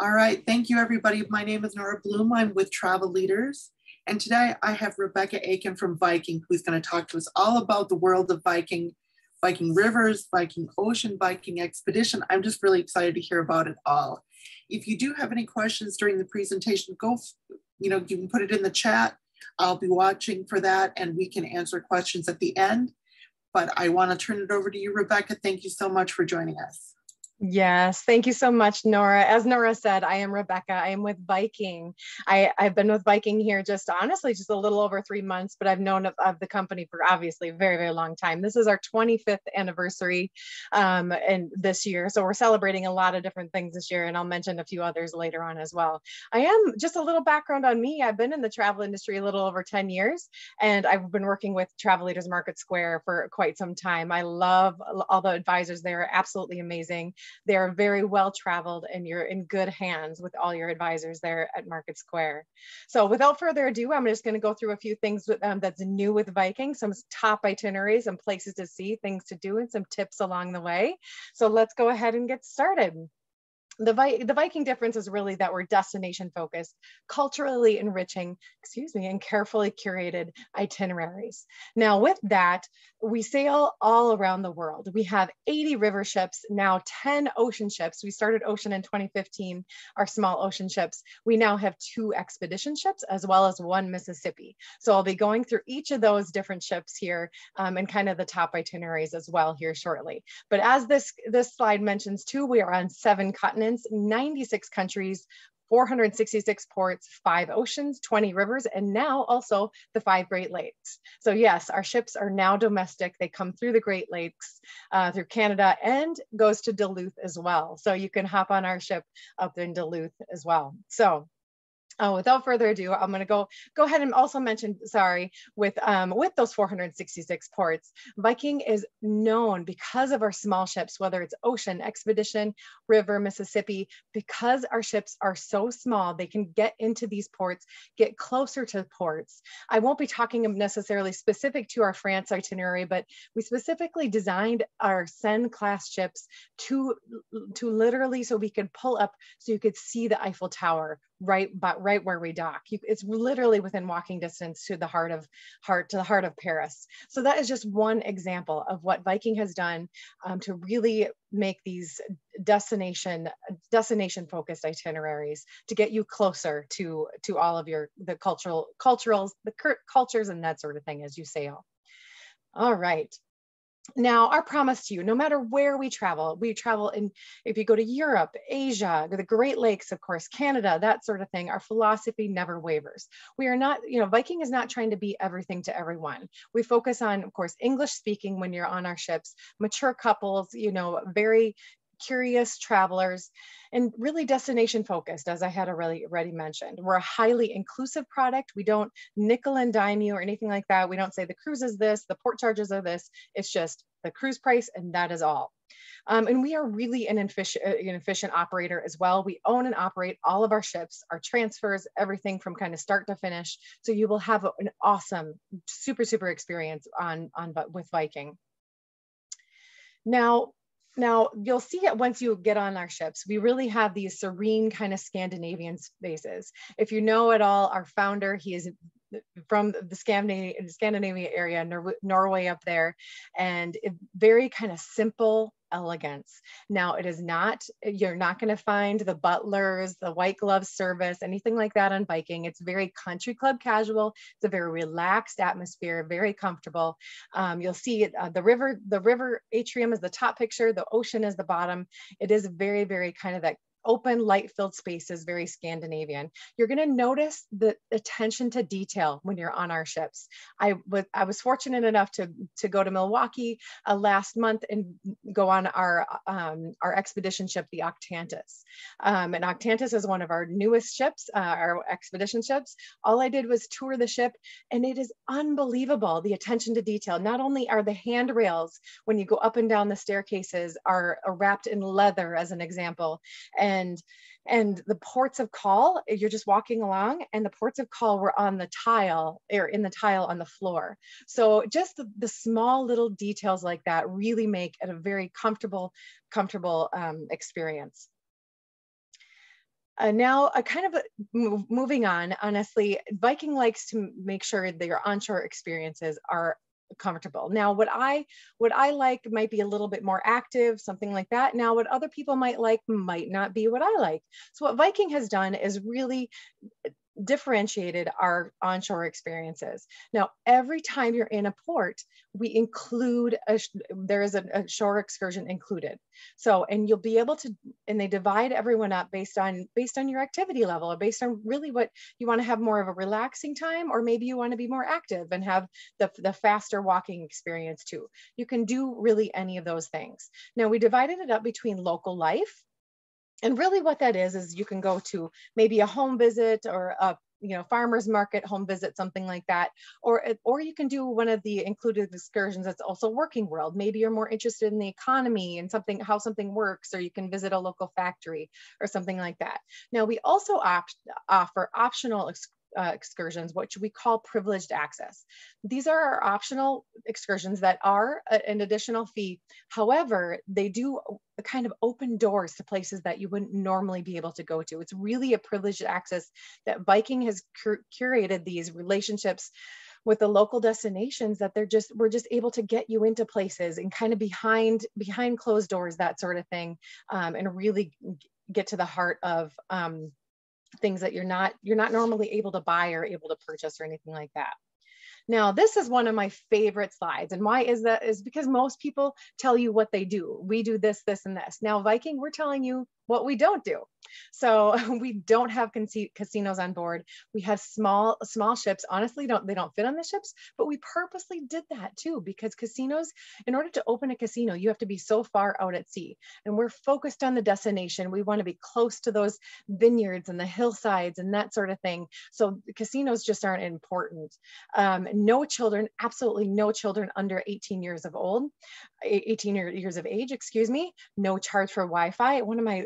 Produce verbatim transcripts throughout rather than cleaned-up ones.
All right, thank you everybody. My name is Nora Bloom, I'm with Travel Leaders. And today I have Rebecca Aiken from Viking, who's gonna talk to us all about the world of Viking, Viking rivers, Viking ocean, Viking expedition. I'm just really excited to hear about it all. If you do have any questions during the presentation, go, you know, you can put it in the chat. I'll be watching for that and we can answer questions at the end. But I wanna turn it over to you, Rebecca. Thank you so much for joining us. Yes, thank you so much, Nora. As Nora said, I am Rebecca. I am with Viking. I, I've been with Viking here just honestly just a little over three months, but I've known of, of the company for obviously a very, very long time. This is our twenty-fifth anniversary um, and this year. So we're celebrating a lot of different things this year, and I'll mention a few others later on as well. I am just a little background on me. I've been in the travel industry a little over ten years, and I've been working with Travel Leaders Market Square for quite some time. I love all the advisors. They are absolutely amazing. They are very well traveled, and you're in good hands with all your advisors there at Market Square. So without further ado, I'm just going to go through a few things with, um, that's new with Viking, some top itineraries, some places to see, things to do, and some tips along the way. So let's go ahead and get started. The, Vi the Viking difference is really that we're destination focused, culturally enriching, excuse me, and carefully curated itineraries. Now with that, we sail all around the world. We have eighty river ships, now ten ocean ships. We started ocean in twenty fifteen, our small ocean ships. We now have two expedition ships as well as one Mississippi. So I'll be going through each of those different ships here um, and kind of the top itineraries as well here shortly. But as this, this slide mentions too, we are on seven continents, ninety-six countries, four hundred sixty-six ports, five oceans, twenty rivers, and now also the five Great Lakes. So yes, our ships are now domestic. They come through the Great Lakes, uh, through Canada, and goes to Duluth as well. So you can hop on our ship up in Duluth as well. So Uh, without further ado, I'm going to go go ahead and also mention, sorry, with um, with those four hundred sixty-six ports, Viking is known because of our small ships, whether it's ocean, expedition, river, Mississippi, because our ships are so small, they can get into these ports, get closer to ports. I won't be talking necessarily specific to our France itinerary, but we specifically designed our Seine class ships to, to literally so we could pull up so you could see the Eiffel Tower right but right where we dock. You, it's literally within walking distance to the heart of heart to the heart of Paris. So that is just one example of what Viking has done um, to really make these destination destination focused itineraries to get you closer to to all of your the cultural culturals the cultures and that sort of thing as you sail. All right. Now, our promise to you, no matter where we travel, we travel in, if you go to Europe, Asia, the Great Lakes, of course, Canada, that sort of thing, our philosophy never wavers. We are not, you know, Viking is not trying to be everything to everyone. We focus on, of course, English speaking when you're on our ships, mature couples, you know, very curious travelers, and really destination focused, as I had already, already mentioned. We're a highly inclusive product. We don't nickel and dime you or anything like that. We don't say the cruise is this, the port charges are this. It's just the cruise price, and that is all. Um, and we are really an efficient, an efficient operator as well. We own and operate all of our ships, our transfers, everything from kind of start to finish. So you will have an awesome, super, super experience on, on with Viking. Now, Now, you'll see it once you get on our ships. We really have these serene kind of Scandinavian spaces. If you know at all, our founder, he is from the Scandinavia area, Nor Norway up there, and very kind of simple elegance. Now, it is not, you're not going to find the butlers, the white glove service, anything like that on Viking. It's very country club casual. It's a very relaxed atmosphere, very comfortable. Um, you'll see it, uh, the river, the river atrium is the top picture, the ocean is the bottom. It is very, very kind of that open, light-filled spaces, very Scandinavian. You're going to notice the attention to detail when you're on our ships. I was I was fortunate enough to to go to Milwaukee uh, last month and go on our um, our expedition ship, the Octantis. Um, and Octantis is one of our newest ships, uh, our expedition ships. All I did was tour the ship, and it is unbelievable the attention to detail. Not only are the handrails when you go up and down the staircases are, are wrapped in leather, as an example, and And, and the ports of call, you're just walking along and the ports of call were on the tile or in the tile on the floor. So just the, the small little details like that really make it a very comfortable, comfortable um, experience. Uh, now, uh, kind of a, move, moving on, honestly, Viking likes to make sure that your onshore experiences are comfortable. Now, what I what I like might be a little bit more active, something like that. Now, what other people might like might not be what I like. So what Viking has done is really differentiated our onshore experiences. Now, every time you're in a port, we include, a, there is a, a shore excursion included. So, and you'll be able to, and they divide everyone up based on, based on your activity level, or based on really what you want to have more of a relaxing time, or maybe you want to be more active and have the, the faster walking experience too. You can do really any of those things. Now, we divided it up between local life. And really what that is, is you can go to maybe a home visit or a you know, farmer's market, home visit, something like that. Or, or you can do one of the included excursions that's also working world. Maybe you're more interested in the economy and something, how something works, or you can visit a local factory or something like that. Now we also opt, offer optional excursions Uh, excursions, which we call privileged access. These are our optional excursions that are an additional fee. However, they do kind of open doors to places that you wouldn't normally be able to go to. It's really a privileged access that Viking has cur- curated these relationships with the local destinations that they're just, we're just able to get you into places and kind of behind, behind closed doors, that sort of thing, um, and really get to the heart of um, things that you're not you're not normally able to buy or able to purchase or anything like that. Now, this is one of my favorite slides. And why is that? Is because most people tell you what they do. We do this, this, and this. Now, Viking, we're telling you what we don't do. So we don't have casinos on board. We have small small ships. Honestly, don't they don't fit on the ships, but we purposely did that too, because casinos, in order to open a casino, you have to be so far out at sea. And we're focused on the destination. We want to be close to those vineyards and the hillsides and that sort of thing. So casinos just aren't important. Um, no children, absolutely no children under eighteen years of old, eighteen years of age, excuse me, no charge for Wi-Fi. One of my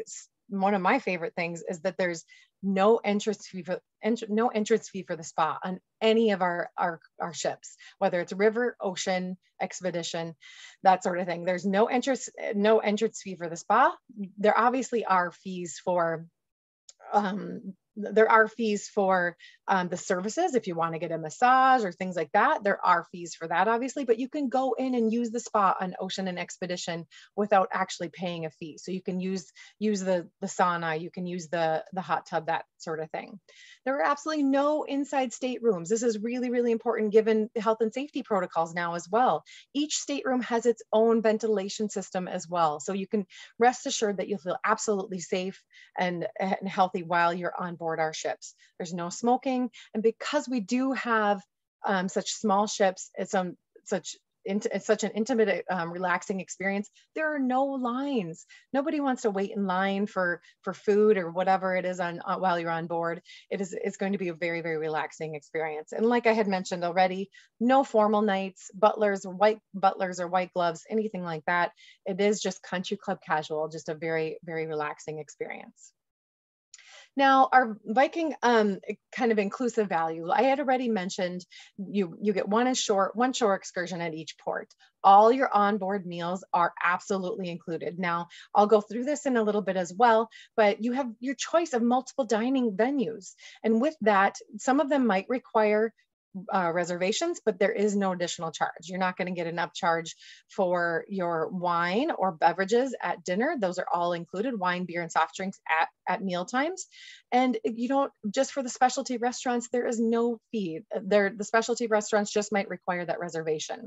One of my favorite things is that there's no entrance fee for ent no entrance fee for the spa on any of our, our our ships, whether it's river, ocean, expedition, that sort of thing. There's no entrance no entrance fee for the spa. There obviously are fees for. Um, There are fees for um, the services if you want to get a massage or things like that. There are fees for that, obviously, but you can go in and use the spa on Ocean and Expedition without actually paying a fee. So you can use use the, the sauna, you can use the, the hot tub, that sort of thing. There are absolutely no inside staterooms. This is really, really important given the health and safety protocols now as well. Each stateroom has its own ventilation system as well. So you can rest assured that you'll feel absolutely safe and, and healthy while you're on board. board our ships. There's no smoking. And because we do have um, such small ships, it's, um, such, it's such an intimate, um, relaxing experience, there are no lines. Nobody wants to wait in line for, for food or whatever it is on, uh, while you're on board. It is, it's going to be a very, very relaxing experience. And like I had mentioned already, no formal nights, butlers, white butlers or white gloves, anything like that. It is just country club casual, just a very, very relaxing experience. Now, our Viking um, kind of inclusive value, I had already mentioned, you, you get one shore, one shore excursion at each port. All your onboard meals are absolutely included. Now, I'll go through this in a little bit as well, but you have your choice of multiple dining venues. And with that, some of them might require Uh, reservations, but there is no additional charge. You're not going to get an upcharge for your wine or beverages at dinner. Those are all included, wine, beer, and soft drinks at, at meal times. And you don't, just for the specialty restaurants, there is no fee. There, the specialty restaurants just might require that reservation.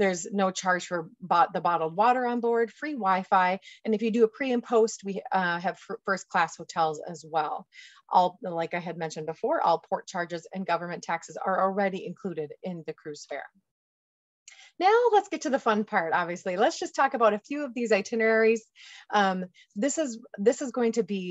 There's no charge for bot the bottled water on board, free Wi-Fi. And if you do a pre and post, we uh, have first class hotels as well. All, like I had mentioned before, all port charges and government taxes are already included in the cruise fare. Now let's get to the fun part, obviously. Let's just talk about a few of these itineraries. Um, this is this is going to be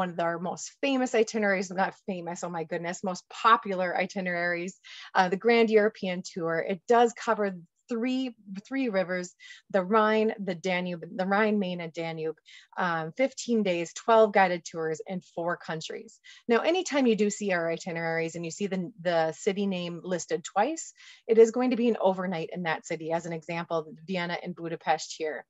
one of our most famous itineraries, not famous, oh my goodness, most popular itineraries, uh, the Grand European Tour. It does cover three three rivers, the Rhine, the Danube, the Rhine, Main, and Danube, um, fifteen days, twelve guided tours in four countries. Now, anytime you do see our itineraries and you see the, the city name listed twice, it is going to be an overnight in that city, as an example, Vienna and Budapest here.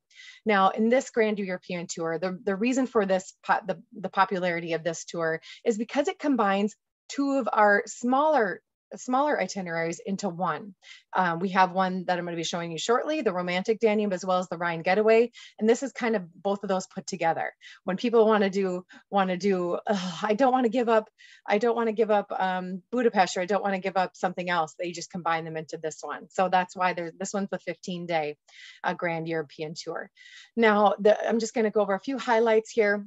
Now, in this Grand European Tour, the, the reason for this, po the, the popularity of this tour is because it combines two of our smaller smaller itineraries into one. Um, we have one that I'm going to be showing you shortly, the Romantic Danube, as well as the Rhine Getaway. And this is kind of both of those put together. When people want to do, want to do, ugh, I don't want to give up, I don't want to give up um, Budapest, or I don't want to give up something else, they just combine them into this one. So that's why there's, this one's the fifteen day uh, Grand European Tour. Now, the, I'm just going to go over a few highlights here.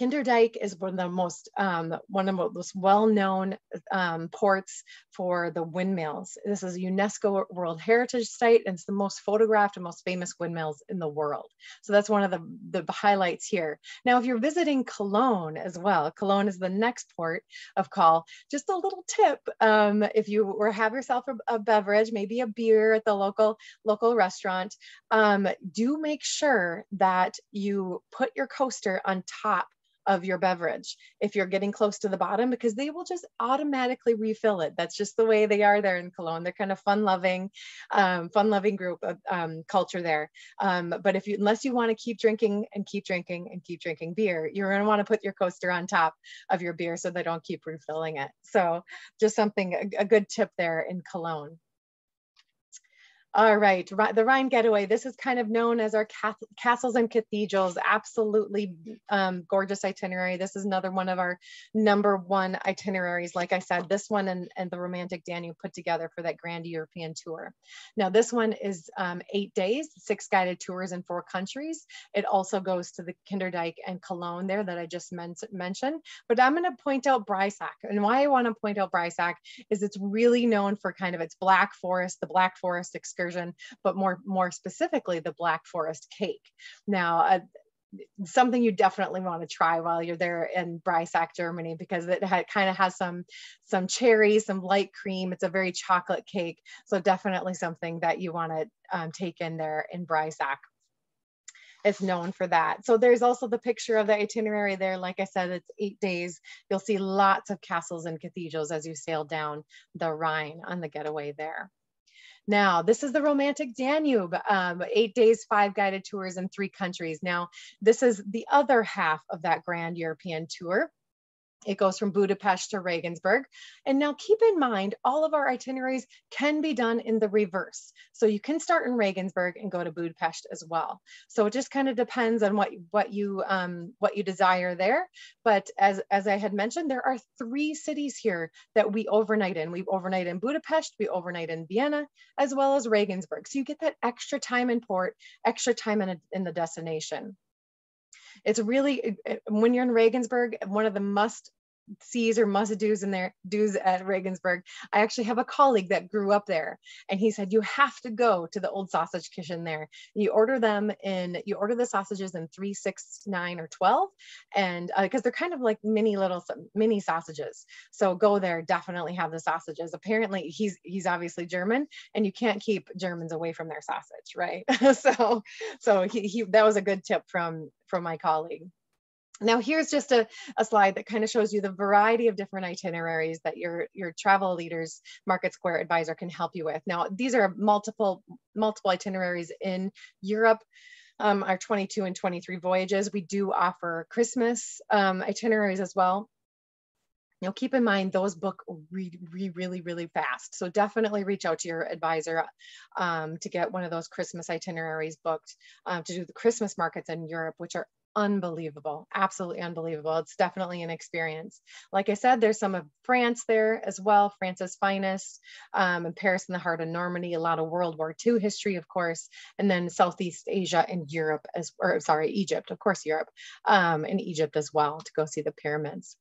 Kinderdijk is one of the most um, one of the most well-known um, ports for the windmills. This is a UNESCO World Heritage Site, and it's the most photographed and most famous windmills in the world. So that's one of the, the highlights here. Now, if you're visiting Cologne as well, Cologne is the next port of call. Just a little tip, um, if you were have yourself a, a beverage, maybe a beer at the local, local restaurant, um, do make sure that you put your coaster on top of your beverage if you're getting close to the bottom, because they will just automatically refill it. That's just the way they are there in Cologne. They're kind of fun-loving, um, fun-loving group of um, culture there. Um, but if you, unless you want to keep drinking and keep drinking and keep drinking beer, you're going to want to put your coaster on top of your beer so they don't keep refilling it. So just something, a, a good tip there in Cologne. All right, the Rhine Getaway. This is kind of known as our castles and cathedrals. Absolutely um, gorgeous itinerary. This is another one of our number one itineraries. Like I said, this one and, and the Romantic Danube put together for that Grand European Tour. Now this one is um, eight days, six guided tours in four countries. It also goes to the Kinderdijk and Cologne there that I just men mentioned. But I'm gonna point out Breisach. And why I wanna point out Breisach is it's really known for kind of its Black Forest, the Black Forest excursion, but more, more specifically, the Black Forest cake. Now, uh, something you definitely want to try while you're there in Breisach, Germany, because it kind of has some, some cherries, some light cream. It's a very chocolate cake. So definitely something that you want to um, take in there in Breisach. It's known for that. So there's also the picture of the itinerary there. Like I said, it's eight days. You'll see lots of castles and cathedrals as you sail down the Rhine on the Getaway there. Now, this is the Romantic Danube, um, eight days, five guided tours in three countries. Now, this is the other half of that Grand European Tour. It goes from Budapest to Regensburg. And now keep in mind, all of our itineraries can be done in the reverse. So you can start in Regensburg and go to Budapest as well. So it just kind of depends on what, what, you, um, what you desire there. But as, as I had mentioned, there are three cities here that we overnight in. We overnight in Budapest, we overnight in Vienna, as well as Regensburg. So you get that extra time in port, extra time in, a, in the destination. It's really, when you're in Regensburg, one of the must sees or must do's in there do's at Regensburg. I actually have a colleague that grew up there, and he said you have to go to the old sausage kitchen there. You order them in, you order the sausages in three, six, nine, or twelve, and because uh, they're kind of like mini little mini sausages. So go there, definitely have the sausages. Apparently, he's he's obviously German, and you can't keep Germans away from their sausage, right? so so he, he that was a good tip from from my colleague. Now here's just a, a slide that kind of shows you the variety of different itineraries that your, your Travel Leaders Market Square advisor can help you with. Now, these are multiple, multiple itineraries in Europe. Um, our twenty-two and twenty-three voyages. We do offer Christmas um, itineraries as well. Now, keep in mind, those book re re really, really fast. So definitely reach out to your advisor um, to get one of those Christmas itineraries booked uh, to do the Christmas markets in Europe, which are unbelievable, absolutely unbelievable. It's definitely an experience. Like I said, there's some of France there as well, France's finest, um, and Paris in the heart of Normandy, a lot of World War Two history, of course, and then Southeast Asia and Europe, as, or sorry, Egypt, of course, Europe, um, and Egypt as well to go see the pyramids.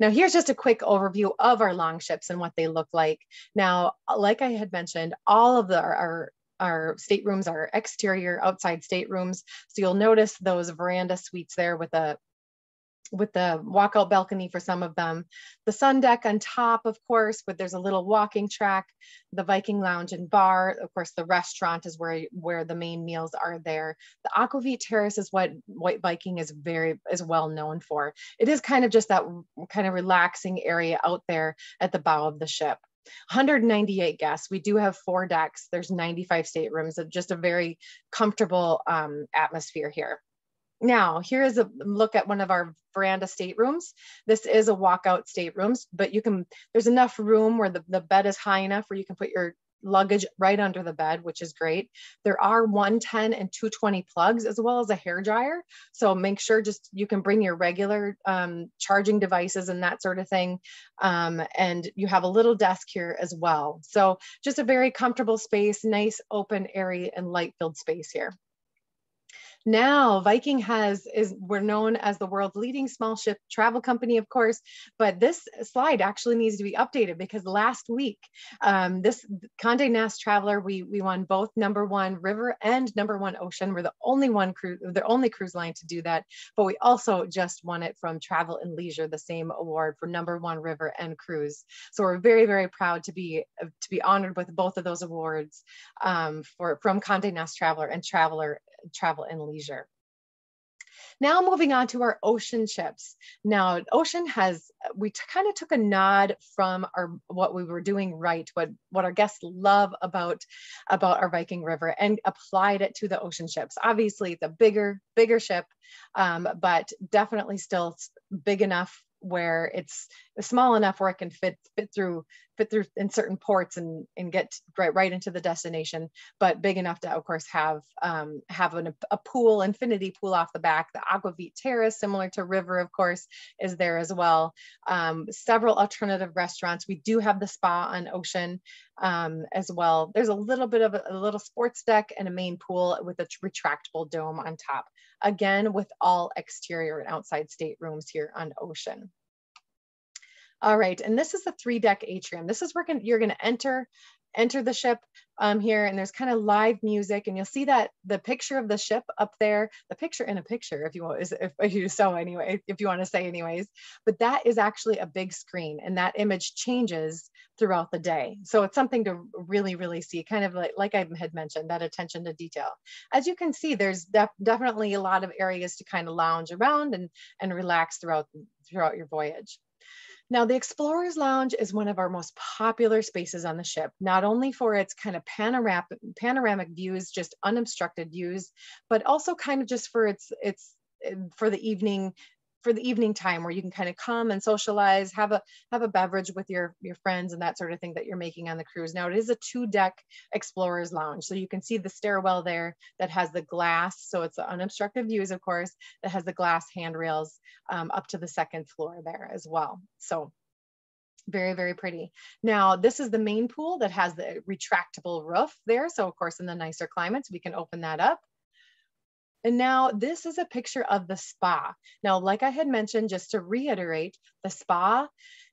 Now, here's just a quick overview of our long ships and what they look like. Now, like I had mentioned, all of the, our, our Our staterooms are exterior outside staterooms. So you'll notice those veranda suites there with a with the walkout balcony for some of them. The sun deck on top, of course, but there's a little walking track, the Viking lounge and bar. Of course, the restaurant is where, where the main meals are there. The Aquavit Terrace is what White Viking is very is well known for. It is kind of just that kind of relaxing area out there at the bow of the ship. one hundred ninety-eight guests. We do have four decks. There's ninety-five staterooms. Just a very comfortable um, atmosphere here. Now, here is a look at one of our veranda staterooms. This is a walkout staterooms, but you can, there's enough room where the, the bed is high enough where you can put your luggage right under the bed, which is great. There are one ten and two twenty plugs, as well as a hair dryer. So make sure just you can bring your regular um, charging devices and that sort of thing. Um, and you have a little desk here as well. So just a very comfortable space, nice open area and light-filled space here. Now, Viking has is we're known as the world's leading small ship travel company, of course, but this slide actually needs to be updated because last week, um, this Condé Nast Traveler, we we won both number one river and number one ocean. We're the only one cruise, the only cruise line to do that, but we also just won it from Travel and Leisure, the same award for number one river and cruise. So we're very very proud to be to be honored with both of those awards um, for from Condé Nast Traveler and Traveler Travel and Leisure. Leisure. Now moving on to our ocean ships. Now ocean has, we kind of took a nod from our what we were doing right, what, what our guests love about, about our Viking River and applied it to the ocean ships. Obviously it's a bigger, bigger ship, um, but definitely still big enough where it's small enough where it can fit fit through fit through in certain ports and and get right right into the destination, but big enough to of course have um, have an, a pool, infinity pool off the back. The Aquavit Terrace, similar to River, of course, is there as well. Um, several alternative restaurants. We do have the spa on Ocean um, as well. There's a little bit of a, a little sports deck and a main pool with a retractable dome on top. Again, with all exterior and outside staterooms here on Ocean. All right, and this is the three-deck atrium. This is where you're going to enter, enter the ship um, here, and there's kind of live music, and you'll see that the picture of the ship up there, the picture in a picture, if you want, if, if you so anyway, if you want to say anyways. But that is actually a big screen, and that image changes throughout the day. So it's something to really, really see, kind of like, like I had mentioned, that attention to detail. As you can see, there's def definitely a lot of areas to kind of lounge around and, and relax throughout, throughout your voyage. Now, the Explorer's Lounge is one of our most popular spaces on the ship, not only for its kind of panoramic, panoramic views, just unobstructed views, but also kind of just for its, its for the evening, for the evening time where you can kind of come and socialize, have a have a beverage with your, your friends and that sort of thing that you're making on the cruise. Now, it is a two-deck Explorer's Lounge. So you can see the stairwell there that has the glass. So it's the unobstructed views, of course, that has the glass handrails um, up to the second floor there as well. So very, very pretty. Now, this is the main pool that has the retractable roof there. So of course, in the nicer climates, we can open that up. And now this is a picture of the spa. Now, like I had mentioned, just to reiterate, the spa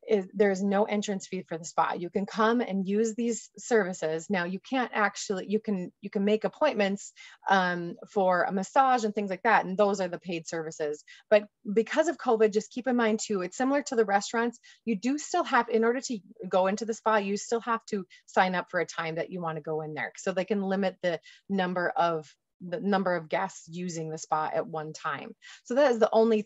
is, there's no entrance fee for the spa. You can come and use these services. Now you can't actually, you can, you can make appointments um, for a massage and things like that. And those are the paid services. But because of COVID, just keep in mind too, it's similar to the restaurants. You do still have, in order to go into the spa, you still have to sign up for a time that you want to go in there. So they can limit the number of the number of guests using the spa at one time. So that is the only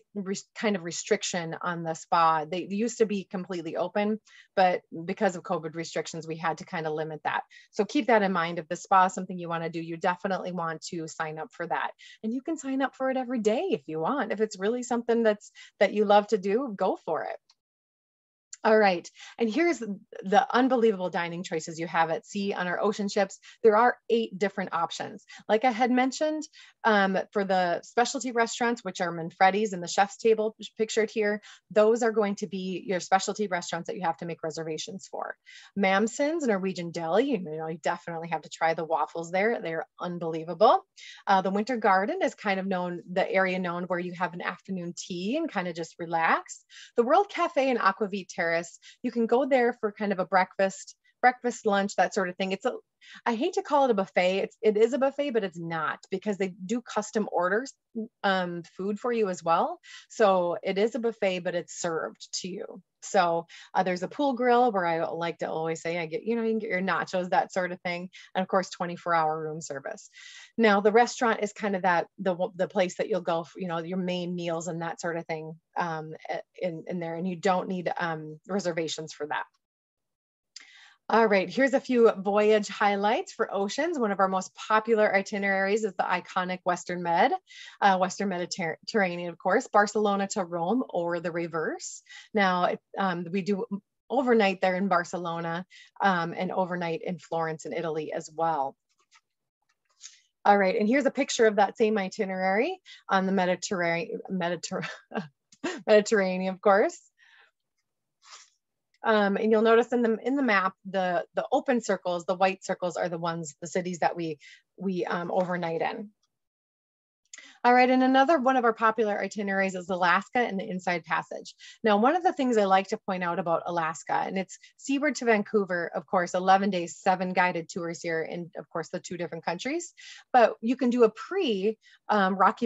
kind of restriction on the spa. They used to be completely open, but because of COVID restrictions, we had to kind of limit that. So keep that in mind. If the spa is something you want to do, you definitely want to sign up for that. And you can sign up for it every day if you want. If it's really something that's that you love to do, go for it. All right, and here's the unbelievable dining choices you have at sea on our ocean ships. There are eight different options. Like I had mentioned, um, for the specialty restaurants, which are Manfredi's and the chef's table pictured here, those are going to be your specialty restaurants that you have to make reservations for. Mamsen's, Norwegian deli, you know, you definitely have to try the waffles there. They're unbelievable. Uh, the Winter Garden is kind of known, the area known where you have an afternoon tea and kind of just relax. The World Cafe and Aquavit Terrace. You can go there for kind of a breakfast, breakfast, lunch, that sort of thing. It's a I hate to call it a buffet. It's, it is a buffet, but it's not, because they do custom orders um, food for you as well. So it is a buffet, but it's served to you. So uh, there's a pool grill where I like to always say, I get, you know, you can get your nachos, that sort of thing. And of course, twenty-four hour room service. Now the restaurant is kind of that, the, the place that you'll go for, you know, your main meals and that sort of thing um, in, in there. And you don't need um, reservations for that. All right, here's a few voyage highlights for Oceans. One of our most popular itineraries is the iconic Western Med, uh, Western Mediterranean, of course, Barcelona to Rome or the reverse. Now, um, we do overnight there in Barcelona um, and overnight in Florence in Italy as well. All right, and here's a picture of that same itinerary on the Mediterranean, Mediter Mediterranean, of course. Um, and you'll notice in the, in the map, the, the open circles, the white circles are the ones, the cities that we, we um, overnight in. All right, and another one of our popular itineraries is Alaska and the Inside Passage. Now, one of the things I like to point out about Alaska, and it's seaward to Vancouver, of course, eleven days, seven guided tours here in, of course, the two different countries, but you can do a pre-Rocky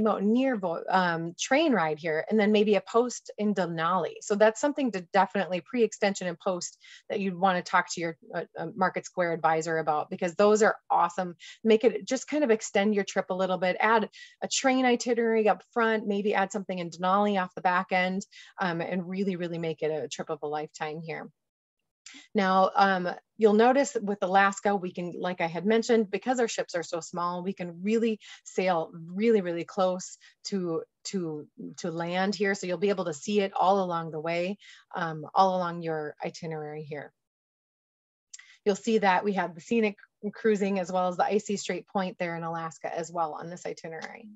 um, Mountaineer um, train ride here, and then maybe a post in Denali. So that's something to definitely pre-extension and post that you'd want to talk to your uh, Market Square advisor about, because those are awesome. Make it just kind of extend your trip a little bit, add a train itinerary up front, maybe add something in Denali off the back end, um, and really, really make it a trip of a lifetime here. Now, um, you'll notice with Alaska, we can, like I had mentioned, because our ships are so small, we can really sail really, really close to, to, to land here. So you'll be able to see it all along the way, um, all along your itinerary here. You'll see that we have the scenic cruising as well as the icy strait point there in Alaska as well on this itinerary.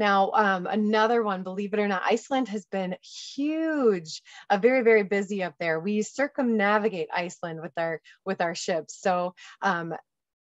Now, um, another one, believe it or not, Iceland has been huge, uh, very, very busy up there. We circumnavigate Iceland with our with our ships. So um,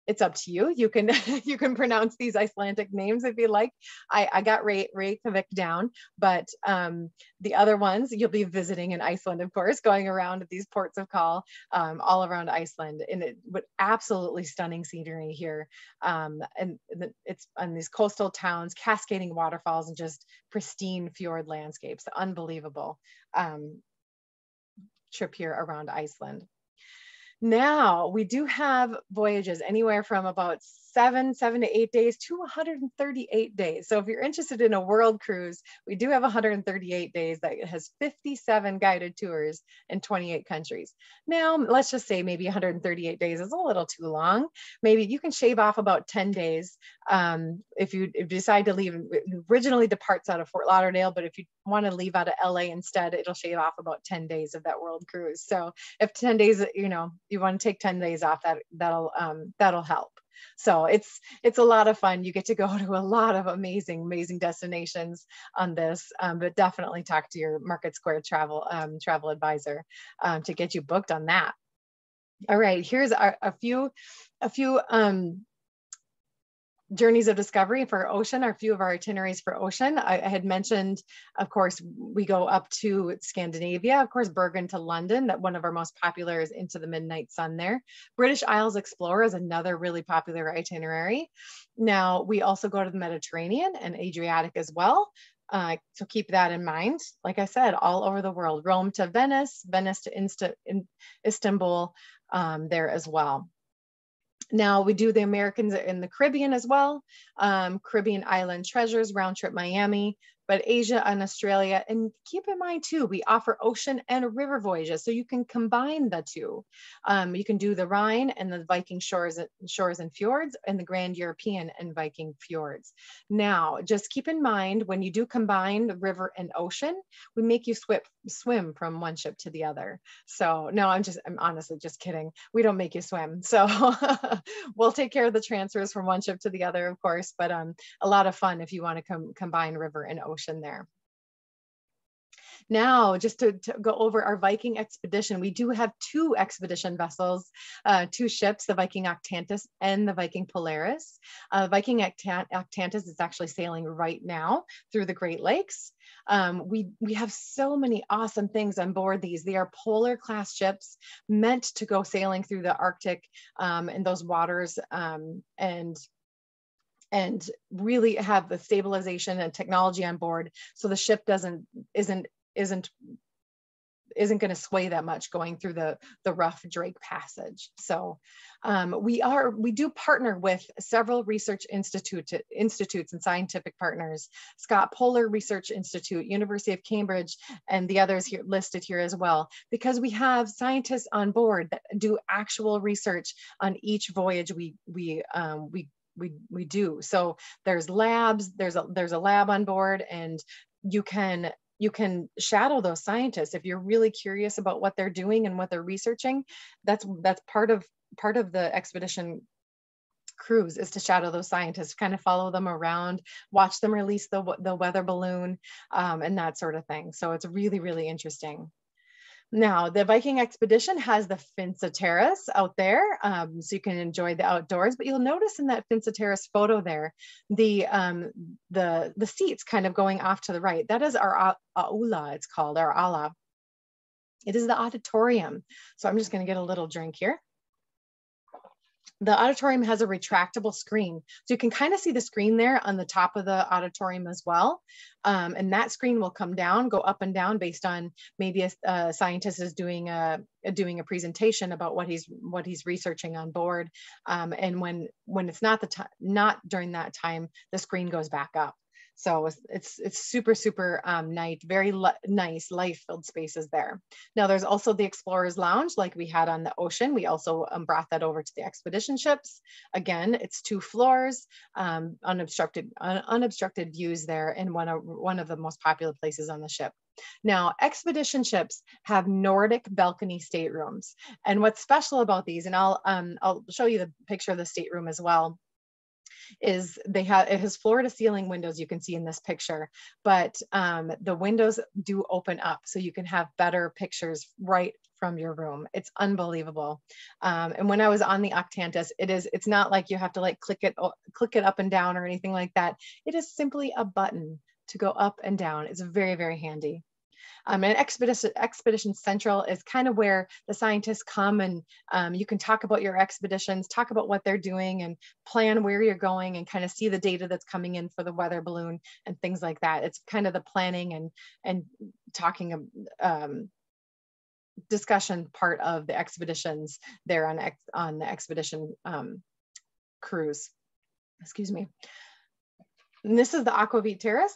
it's up to you. You can you can pronounce these Icelandic names if you like. I, I got Re Reykjavik down, but um, the other ones, you'll be visiting in Iceland, of course, going around at these ports of call um, all around Iceland. And it would absolutely stunning scenery here. Um, and it's on these coastal towns, cascading waterfalls, and just pristine fjord landscapes. Unbelievable um, trip here around Iceland. Now, we do have voyages anywhere from about seven, seven to eight days to one hundred thirty-eight days. So if you're interested in a world cruise, we do have one hundred thirty-eight days that has fifty-seven guided tours in twenty-eight countries. Now, let's just say maybe one hundred thirty-eight days is a little too long. Maybe you can shave off about ten days um, if you decide to leave. It originally departs out of Fort Lauderdale, but if you want to leave out of L A instead, it'll shave off about ten days of that world cruise. So if ten days, you know, you want to take ten days off, that that'll um, that'll help. So it's it's a lot of fun. You get to go to a lot of amazing, amazing destinations on this, um, but definitely talk to your Market Square travel um, travel advisor um, to get you booked on that. All right, here's our, a few a few um, journeys of discovery for Ocean, are a few of our itineraries for Ocean. I, I had mentioned, of course, we go up to Scandinavia, of course, Bergen to London, that one of our most popular is Into the Midnight Sun there. British Isles Explorer is another really popular itinerary. Now, we also go to the Mediterranean and Adriatic as well. Uh, so keep that in mind. Like I said, all over the world, Rome to Venice, Venice to Insta in Istanbul um, there as well. Now we do the Americans in the Caribbean as well, um, Caribbean Island Treasures, round trip Miami, but Asia and Australia. And keep in mind too, we offer ocean and river voyages. So you can combine the two. Um, you can do the Rhine and the Viking shores, shores and fjords, and the Grand European and Viking fjords. Now, just keep in mind when you do combine the river and ocean, we make you swim, swim from one ship to the other. So no, I'm just, I'm honestly just kidding. We don't make you swim. So we'll take care of the transfers from one ship to the other, of course, but um, a lot of fun if you want to com combine river and ocean there. now, just to, to go over our Viking expedition, we do have two expedition vessels, uh, two ships, the Viking Octantis and the Viking Polaris. Uh, Viking Octantis is actually sailing right now through the Great Lakes. Um, we, we have so many awesome things on board these. They are polar class ships meant to go sailing through the Arctic um, and those waters um, and and really have the stabilization and technology on board, so the ship doesn't isn't isn't isn't going to sway that much going through the the rough Drake Passage. So um, we are we do partner with several research institute institutes and scientific partners, Scott Polar Research Institute, University of Cambridge, and the others here listed here as well, because we have scientists on board that do actual research on each voyage we we um, we. We, we do. So there's labs, there's a, there's a lab on board, and you can, you can shadow those scientists. If you're really curious about what they're doing and what they're researching, that's, that's part of, part of the expedition cruise is to shadow those scientists, kind of follow them around, watch them release the, the weather balloon, um, and that sort of thing. So it's really, really interesting. Now, the Viking expedition has the Finse Terrace out there, um, so you can enjoy the outdoors, but you'll notice in that Finse Terrace photo there, the, um, the, the seats kind of going off to the right. That is our Aula, it's called, our Aula. It is the auditorium. So I'm just going to get a little drink here. The auditorium has a retractable screen. So you can kind of see the screen there on the top of the auditorium as well. Um, and that screen will come down, go up and down based on maybe a, a scientist is doing a, doing a presentation about what he's what he's researching on board. Um, and when when it's not the time, not during that time, the screen goes back up. So it's it's super, super um, nice, very li nice, life-filled spaces there. Now there's also the Explorer's Lounge, like we had on the ocean. We also um, brought that over to the expedition ships. Again, it's two floors, um, unobstructed un unobstructed views there, and one of, one of the most popular places on the ship. Now, expedition ships have Nordic balcony staterooms. And what's special about these, and I'll, um, I'll show you the picture of the stateroom as well, is they have, it has floor to ceiling windows you can see in this picture, but um, the windows do open up so you can have better pictures right from your room. It's unbelievable. Um, and when I was on the Octantis, it is, it's not like you have to like click it, click it up and down or anything like that. It is simply a button to go up and down. It's very, very handy. Um, and Expedition, Expedition Central is kind of where the scientists come and um, you can talk about your expeditions, talk about what they're doing and plan where you're going and kind of see the data that's coming in for the weather balloon and things like that. It's kind of the planning and, and talking um, discussion part of the expeditions there on, ex, on the expedition um, cruise. Excuse me. And this is the Aquavit Terrace.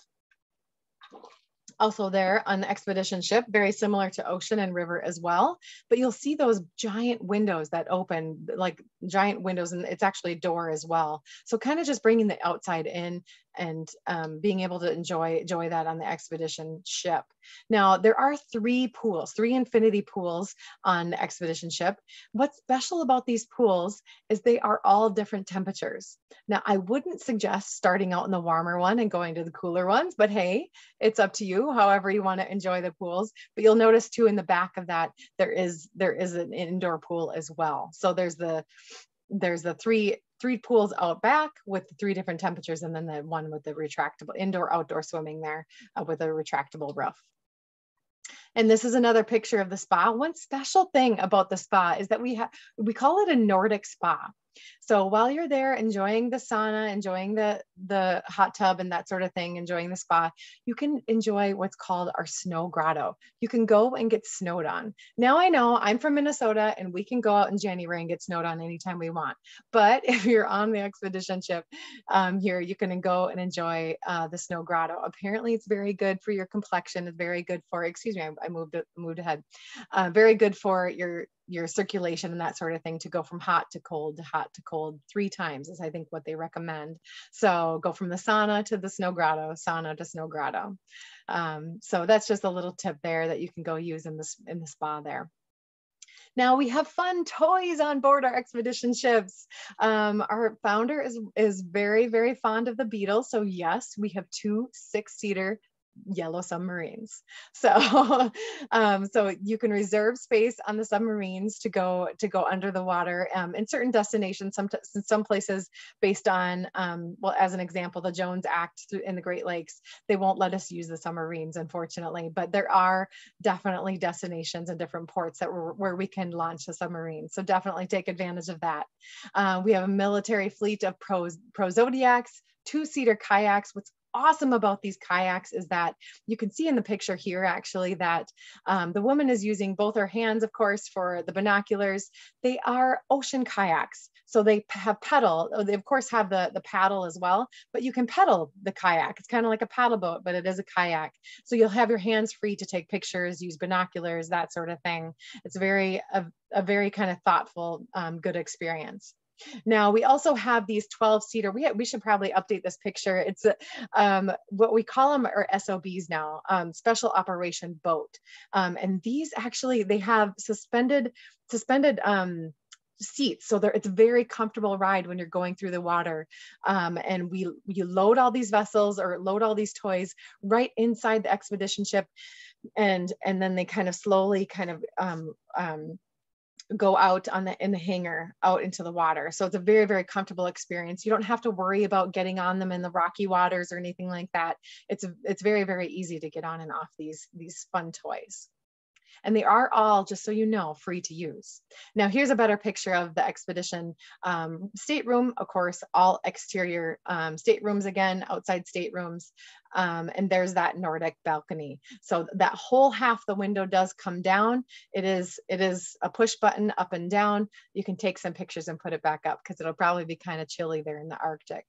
Also there on the expedition ship, very similar to ocean and river as well, but you'll see those giant windows that open, like giant windows, and it's actually a door as well. So kind of just bringing the outside in and um, being able to enjoy, enjoy that on the expedition ship. Now, there are three pools, three infinity pools on the expedition ship. What's special about these pools is they are all different temperatures. Now, I wouldn't suggest starting out in the warmer one and going to the cooler ones, but hey, it's up to you, however you want to enjoy the pools. But you'll notice too, in the back of that, there is, there is an indoor pool as well. So there's the, there's the three three pools out back with the three different temperatures, and then the one with the retractable indoor outdoor swimming there uh, with a retractable roof. And this is another picture of the spa. One special thing about the spa is that we have, we call it a Nordic spa. So while you're there enjoying the sauna, enjoying the, the hot tub and that sort of thing, enjoying the spa, you can enjoy what's called our snow grotto. You can go and get snowed on. Now I know I'm from Minnesota and we can go out in January and get snowed on anytime we want. But if you're on the expedition ship um, here, you can go and enjoy uh, the snow grotto. Apparently it's very good for your complexion. It's very good for, excuse me, I, I moved, moved ahead. Uh, very good for your your circulation and that sort of thing, to go from hot to cold to hot to cold three times is I think what they recommend. So go from the sauna to the snow grotto, sauna to snow grotto. Um, so that's just a little tip there that you can go use in the, in the spa there. Now we have fun toys on board our expedition ships. Um, our founder is, is very, very fond of the Beatles. So yes, we have two six-seater yellow submarines. So, um, so you can reserve space on the submarines to go to go under the water. Um, in certain destinations, some some places, based on um, well, as an example, the Jones Act in the Great Lakes, they won't let us use the submarines, unfortunately. But there are definitely destinations and different ports that were, where we can launch the submarine. So definitely take advantage of that. Uh, we have a military fleet of pro pro Zodiacs, two-seater kayaks. What's awesome about these kayaks is that you can see in the picture here actually that um, the woman is using both her hands, of course, for the binoculars. They are ocean kayaks. So they have pedal, they of course have the, the paddle as well, but you can pedal the kayak. It's kind of like a paddle boat, but it is a kayak. So you'll have your hands free to take pictures, use binoculars, that sort of thing. It's very a, a very kind of thoughtful, um, good experience. Now, we also have these twelve-seater, we, we should probably update this picture. It's um, what we call them are S O Bs now, um, Special Operation Boat. Um, and these actually, they have suspended, suspended um, seats. So it's a very comfortable ride when you're going through the water. Um, and we you load all these vessels or load all these toys right inside the expedition ship. And, and then they kind of slowly kind of, um, um, go out on the in the hangar out into the water. So it's a very, very comfortable experience. You don't have to worry about getting on them in the rocky waters or anything like that. It's a, it's very, very easy to get on and off these, these fun toys. And they are all, just so you know, free to use. Now, here's a better picture of the expedition um, stateroom. Of course, all exterior um, staterooms again, outside staterooms. Um, and there's that Nordic balcony. So that whole half the window does come down. It is, it is a push button up and down. You can take some pictures and put it back up because it'll probably be kind of chilly there in the Arctic.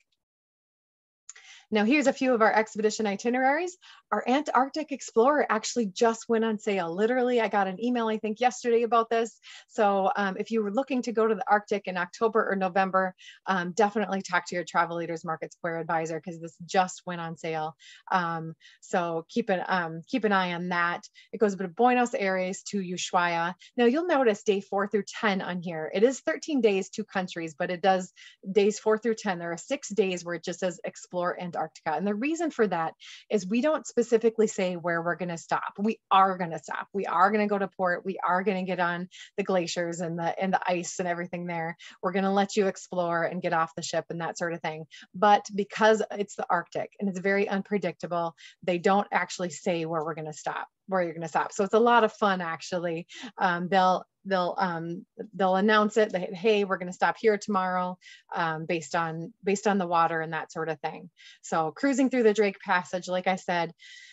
Now, here's a few of our expedition itineraries. Our Antarctic Explorer actually just went on sale. Literally, I got an email, I think, yesterday about this. So um, if you were looking to go to the Arctic in October or November, um, definitely talk to your Travel Leaders Market Square advisor because this just went on sale. Um, so keep an, um, keep an eye on that. It goes to Buenos Aires to Ushuaia. Now, you'll notice day four through ten on here. It is thirteen days, two countries, but it does days four through ten. There are six days where it just says Explore Antarctica. Antarctica. And the reason for that is we don't specifically say where we're going to stop. We are going to stop. We are going to go to port. We are going to get on the glaciers and the, and the ice and everything there. We're going to let you explore and get off the ship and that sort of thing. But because it's the Arctic and it's very unpredictable, they don't actually say where we're going to stop, where you're going to stop. So it's a lot of fun, actually. Um, they'll They'll um, they'll announce it. They, hey, we're going to stop here tomorrow, um, based on based on the water and that sort of thing. So cruising through the Drake Passage, like I said,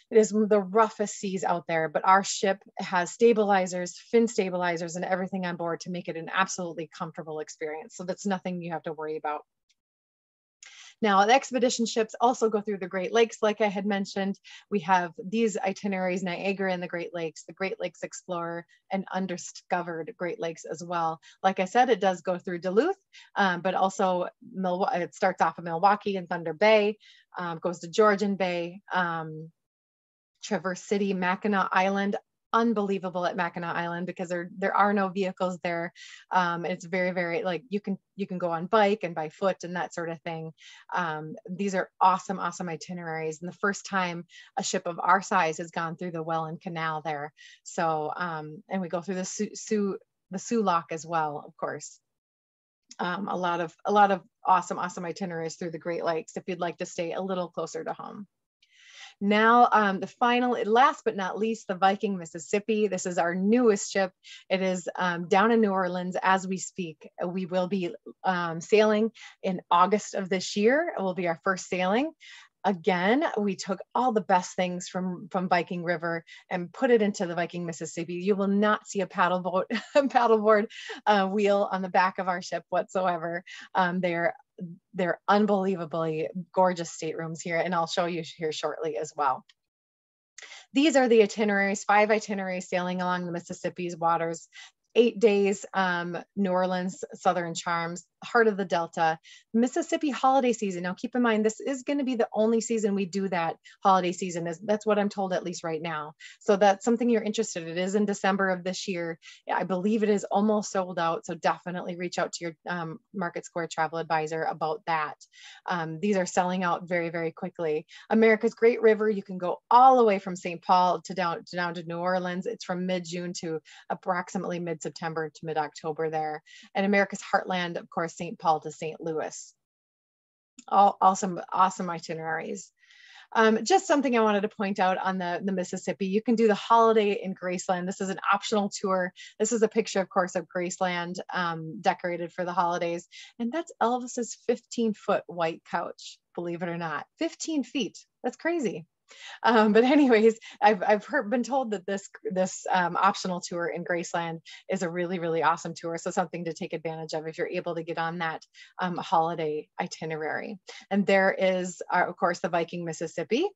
it is the roughest seas out there. But our ship has stabilizers, fin stabilizers, and everything on board to make it an absolutely comfortable experience. So that's nothing you have to worry about. Now, the expedition ships also go through the Great Lakes. Like I had mentioned, we have these itineraries, Niagara and the Great Lakes, the Great Lakes Explorer, and Undiscovered Great Lakes as well. Like I said, it does go through Duluth, um, but also Mil- it starts off in Milwaukee and Thunder Bay, um, goes to Georgian Bay, um, Traverse City, Mackinac Island. Unbelievable at Mackinac Island because there there are no vehicles there. Um, it's very, very like you can you can go on bike and by foot and that sort of thing. Um, these are awesome, awesome itineraries. And the first time a ship of our size has gone through the Welland Canal there. So um, and we go through the Sault Su the Sault Lock as well, of course. Um, a lot of a lot of awesome, awesome itineraries through the Great Lakes if you'd like to stay a little closer to home. Now, um, the final, last but not least, the Viking Mississippi. This is our newest ship. It is um, down in New Orleans as we speak. We will be um, sailing in August of this year. It will be our first sailing. Again, we took all the best things from, from Viking River and put it into the Viking Mississippi. You will not see a paddle boat, paddleboard uh, wheel on the back of our ship whatsoever. Um, they're They're unbelievably gorgeous staterooms here, and I'll show you here shortly as well. These are the itineraries, five itineraries sailing along the Mississippi's waters eight days, um, New Orleans, Southern Charms, heart of the Delta, Mississippi holiday season. Now, keep in mind, this is going to be the only season we do that holiday season. That's what I'm told, at least right now. So that's something you're interested in. It is in December of this year. I believe it is almost sold out. So definitely reach out to your um, Market Square travel advisor about that. Um, these are selling out very, very quickly. America's Great River, you can go all the way from Saint Paul to down, to down to New Orleans. It's from mid-June to approximately mid-September to mid-October there. And America's Heartland, of course, Saint Paul to Saint Louis. All awesome, awesome itineraries. Um, just something I wanted to point out on the, the Mississippi, you can do the holiday in Graceland. This is an optional tour. This is a picture, of course, of Graceland um, decorated for the holidays. And that's Elvis's fifteen foot white couch, believe it or not, fifteen feet. That's crazy. Um, but anyways, I've, I've heard, been told that this, this um, optional tour in Graceland is a really, really awesome tour. So something to take advantage of if you're able to get on that um, holiday itinerary. And there is, our, of course, the Viking Mississippi.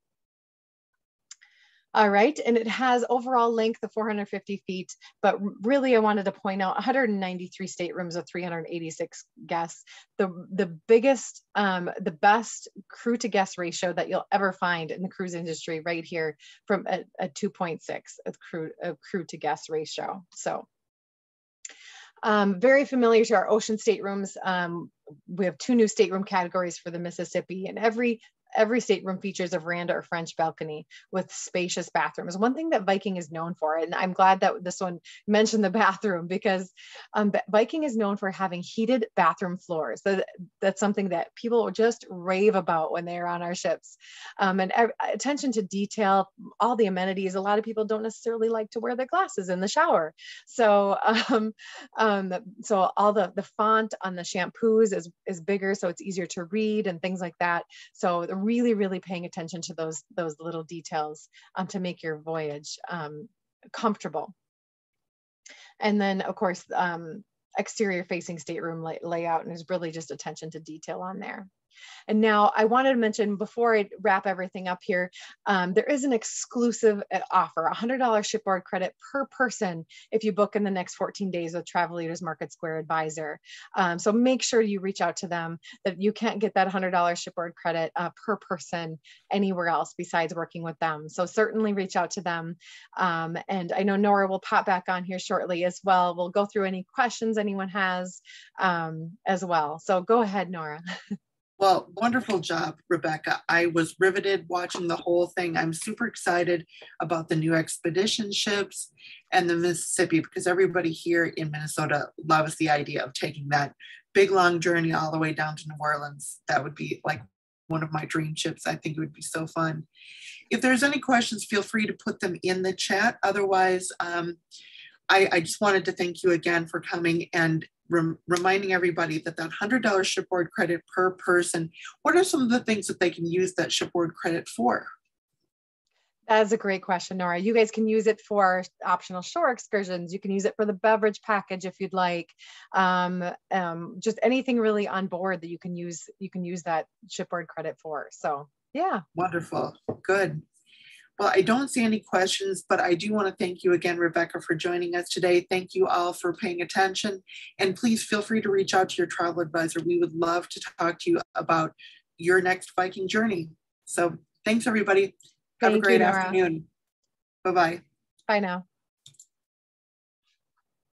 All right, and it has overall length of four hundred fifty feet, but really I wanted to point out one hundred ninety-three staterooms of three hundred eighty-six guests. The, the biggest, um, the best crew to guest ratio that you'll ever find in the cruise industry right here from a, a two point six of crew, of crew to guest ratio, so. Um, very familiar to our ocean staterooms. Um, we have two new stateroom categories for the Mississippi, and every Every stateroom features a veranda or French balcony with spacious bathrooms. One thing that Viking is known for, and I'm glad that this one mentioned the bathroom, because um, Viking is known for having heated bathroom floors. So that's something that people just rave about when they're on our ships. Um, and uh, attention to detail, all the amenities. A lot of people don't necessarily like to wear their glasses in the shower. So, um, um, so all the, the font on the shampoos is, is bigger, so it's easier to read and things like that. So the really, really paying attention to those, those little details um, to make your voyage um, comfortable. And then, of course, um, exterior facing stateroom lay layout, and there's really just attention to detail on there. And now I wanted to mention, before I wrap everything up here, um, there is an exclusive offer, one hundred dollars shipboard credit per person if you book in the next fourteen days with Travel Leaders Market Square Advisor. Um, so make sure you reach out to them, that you can't get that one hundred dollars shipboard credit uh, per person anywhere else besides working with them. So certainly reach out to them. Um, and I know Nora will pop back on here shortly as well. We'll go through any questions anyone has um, as well. So go ahead, Nora. Well, wonderful job, Rebecca. I was riveted watching the whole thing. I'm super excited about the new expedition ships and the Mississippi, because everybody here in Minnesota loves the idea of taking that big, long journey all the way down to New Orleans. That would be like one of my dream ships. I think it would be so fun. If there's any questions, feel free to put them in the chat. Otherwise, um, I, I just wanted to thank you again for coming and Rem reminding everybody that that one hundred dollars shipboard credit per person, what are some of the things that they can use that shipboard credit for? That's a great question, Nora. You guys can use it for optional shore excursions. You can use it for the beverage package if you'd like. Um, um, just anything really on board that you can use, you can use that shipboard credit for. So yeah. Wonderful, good. Well, I don't see any questions, but I do want to thank you again, Rebecca, for joining us today. Thank you all for paying attention. And please feel free to reach out to your travel advisor. We would love to talk to you about your next Viking journey. So thanks, everybody. Have a great afternoon. Bye-bye. Bye now.